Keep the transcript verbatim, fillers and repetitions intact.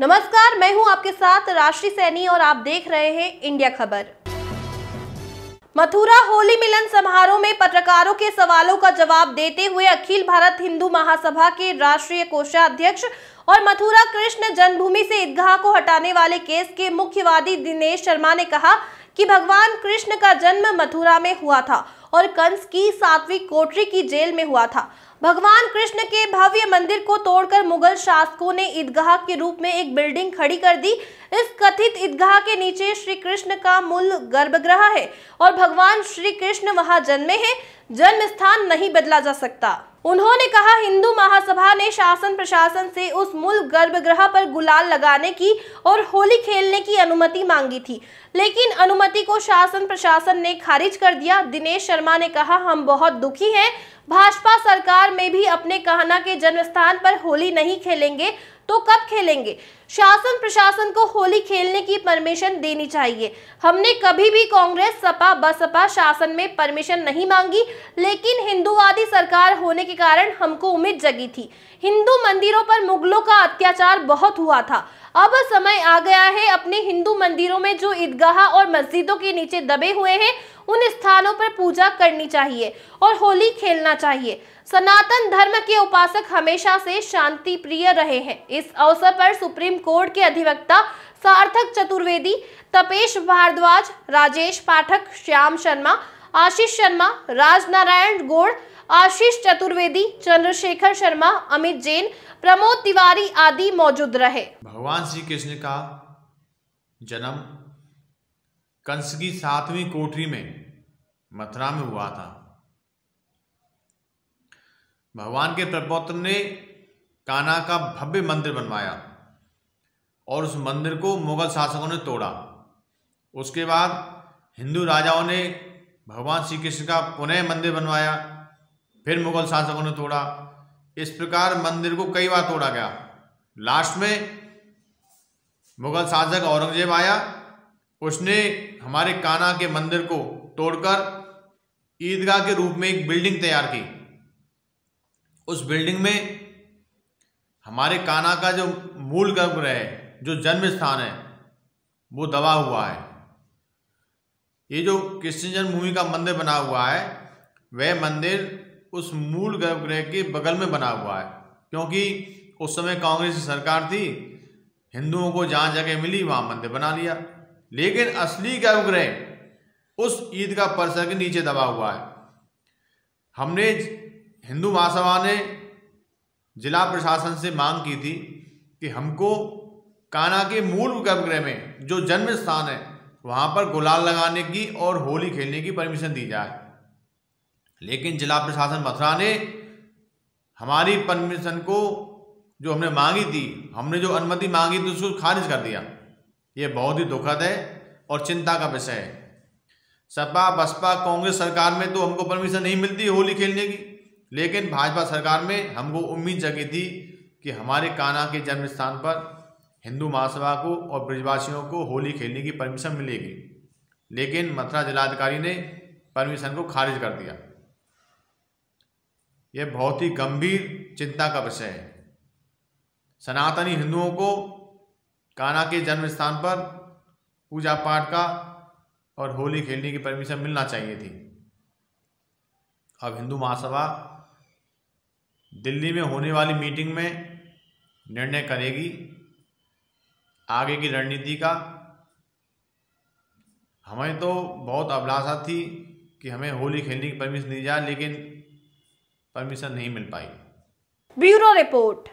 नमस्कार, मैं हूं आपके साथ राशि सैनी और आप देख रहे हैं इंडिया खबर। मथुरा होली मिलन समारोह में पत्रकारों के सवालों का जवाब देते हुए अखिल भारत हिंदू महासभा के राष्ट्रीय कोषाध्यक्ष और मथुरा कृष्ण जन्मभूमि से ईदगाह को हटाने वाले केस के मुख्यवादी दिनेश शर्मा ने कहा कि भगवान कृष्ण का जन्म मथुरा में हुआ था और कंस की सातवीं कोठरी की जेल में हुआ था। भगवान कृष्ण के भव्य मंदिर को तोड़कर मुगल शासकों ने ईदगाह के रूप में एक बिल्डिंग खड़ी कर दी। इस कथित ईदगाह के नीचे श्री कृष्ण का मूल गर्भगृह है और भगवान श्री कृष्ण वहां जन्मे हैं, जन्म स्थान नहीं बदला जा सकता। उन्होंने कहा, हिंदू महासभा ने शासन प्रशासन से उस मूल गर्भगृह पर गुलाल लगाने की और होली खेलने की अनुमति मांगी थी, लेकिन अनुमति को शासन प्रशासन ने खारिज कर दिया। दिनेश शर्मा ने कहा, हम बहुत दुखी हैं। भाजपा सरकार में भी अपने कहना के जन्मस्थान पर होली नहीं खेलेंगे तो कब खेलेंगे? शासन प्रशासन को होली खेलने की परमिशन देनी चाहिए। हमने कभी भी कांग्रेस, सपा, बसपा शासन में परमिशन नहीं मांगी, लेकिन हिंदूवादी सरकार होने के कारण हमको उम्मीद जगी थी। हिंदू मंदिरों पर मुगलों का अत्याचार बहुत हुआ था। अब समय आ गया है अपने हिंदू मंदिरों में जो ईदगाह और मस्जिदों के नीचे दबे हुए हैं, उन स्थानों पर पूजा करनी चाहिए और होली खेलना चाहिए। सनातन धर्म के उपासक हमेशा से शांति प्रिय रहे हैं। इस अवसर पर सुप्रीम कोर्ट के अधिवक्ता सार्थक चतुर्वेदी, तपेश भारद्वाज, राजेश पाठक, श्याम शर्मा, आशीष शर्मा, राज नारायण गोड़, आशीष चतुर्वेदी, चंद्रशेखर शर्मा, अमित जैन, प्रमोद तिवारी आदि मौजूद रहे। भगवान श्री कृष्ण का जन्म कंस की सातवीं कोठरी में मथुरा में हुआ था। भगवान के प्रपौत्र ने कान्हा का भव्य मंदिर बनवाया और उस मंदिर को मुगल शासकों ने तोड़ा। उसके बाद हिंदू राजाओं ने भगवान श्री कृष्ण का पुनः मंदिर बनवाया, फिर मुगल शासकों ने तोड़ा। इस प्रकार मंदिर को कई बार तोड़ा गया। लास्ट में मुगल शासक औरंगजेब आया, उसने हमारे कान्हा के मंदिर को तोड़कर ईदगाह के रूप में एक बिल्डिंग तैयार की। उस बिल्डिंग में हमारे कान्हा का जो मूल गर्भगृह है, जो जन्म स्थान है, वो दबा हुआ है। ये जो कृष्ण जन्मभूमि का मंदिर बना हुआ है, वह मंदिर उस मूल गर्भगृह के बगल में बना हुआ है, क्योंकि उस समय कांग्रेस की सरकार थी। हिंदुओं को जहाँ जगह मिली वहाँ मंदिर बना लिया, लेकिन असली गर्भगृह उस ईदगाह परिसर के नीचे दबा हुआ है। हमने हिंदू महासभा ने जिला प्रशासन से मांग की थी कि हमको कान्हा के मूल गर्भगृह में जो जन्म स्थान है, वहाँ पर गुलाल लगाने की और होली खेलने की परमिशन दी जाए, लेकिन जिला प्रशासन मथुरा ने हमारी परमिशन को, जो हमने मांगी थी, हमने जो अनुमति मांगी थी, उसको खारिज कर दिया। ये बहुत ही दुखद है और चिंता का विषय है। सपा, बसपा, कांग्रेस सरकार में तो हमको परमिशन नहीं मिलती होली खेलने की, लेकिन भाजपा सरकार में हमको उम्मीद जगी थी कि हमारे कान्हा के जन्म स्थान पर हिंदू महासभा को और ब्रिजवासियों को होली खेलने की परमिशन मिलेगी, लेकिन मथुरा जिलाधिकारी ने परमिशन को खारिज कर दिया। यह बहुत ही गंभीर चिंता का विषय है। सनातनी हिंदुओं को कान्हा के जन्म स्थान पर पूजा पाठ का और होली खेलने की परमिशन मिलना चाहिए थी। अब हिंदू महासभा दिल्ली में होने वाली मीटिंग में निर्णय करेगी आगे की रणनीति का। हमें तो बहुत अभिलाषा थी कि हमें होली खेलने की परमिशन दी जाए, लेकिन परमिशन नहीं मिल पाई। Bureau report.